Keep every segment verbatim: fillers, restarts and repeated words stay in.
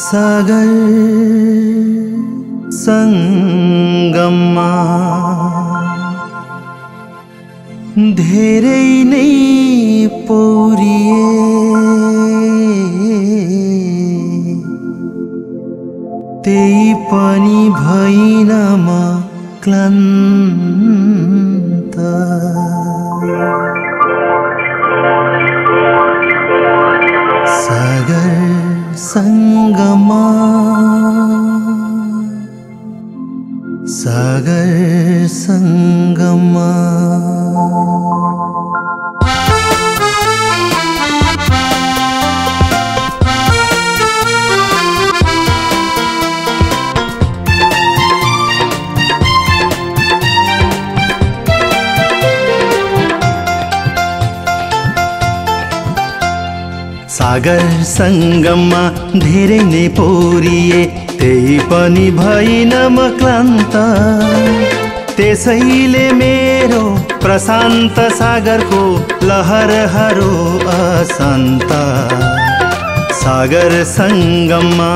सागर संगम धेरे नहीं पौरिए तेई पानी भई नामा क्लांत सागर संगमा सागर संगमा। सागर संगममा धेरै नै पौरिए त्यही पनि भइन म क्लान्त त्यसैले मेरो प्रशान्त सागरको लहरहरू अशान्त सागर संगममा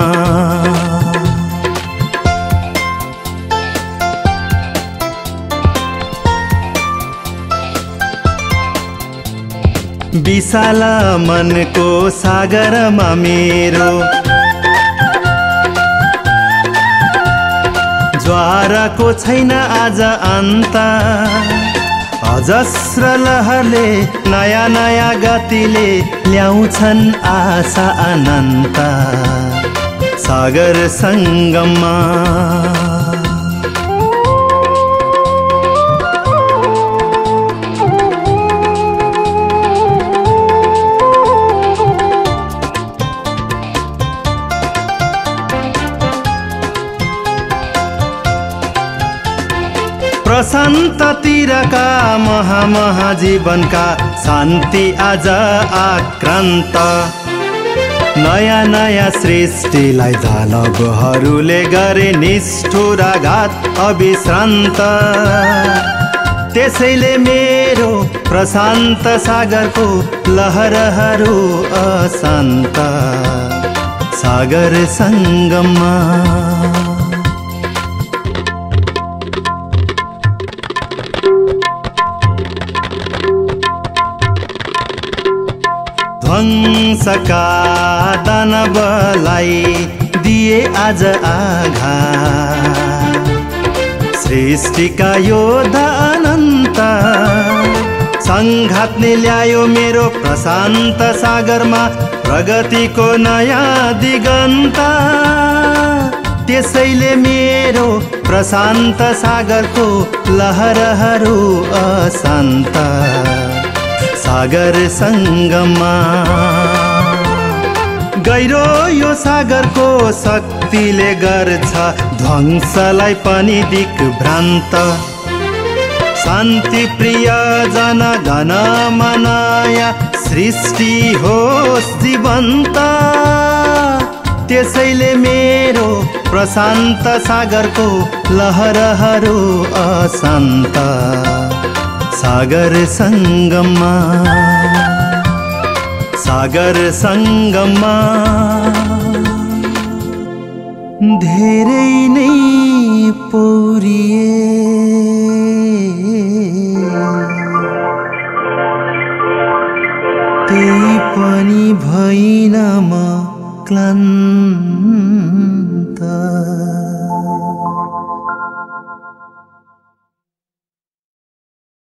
विशाला मन को सागरमा मेरो ज्वाराको छैन आज अन्त अजस्र लहरले नयाँ नयाँ गतिले ल्याउँछन् आशा अनन्त सागर संगममा। प्रशान्त तीरका महामहा जीवनका शान्ति आज आक्रान्त नयाँ नयाँ सृष्टिलाई दानवहरूले गरे निष्ठुर आघात अविश्रान्त त्यसैले मेरो प्रशान्त सागरको लहरहरू अशान्त सागर संगममा। ध्वंसका दानवलाई दिए आज आघात सृष्टिका योद्धा अनन्त संघातले ल्यायो मेरो प्रशान्त सागरमा प्रगतिको नयाँ दिगन्त त्यसैले मेरो प्रशान्त सागरको लहरहरू अशान्त सागर संगममा। गहिरो यो सागरको शक्तिले गर्छ ध्वंसलाई पनि दिक्भ्रान्त शान्ति प्रिय जन घन मनाया सृष्टि होस् जीवन्त त्यसैले मेरो प्रशान्त सागरको लहरहरू अशान्त सागर संगममा सागर संगममा धेरै नै पौरिए त्यही पनि भइन म क्लान्त।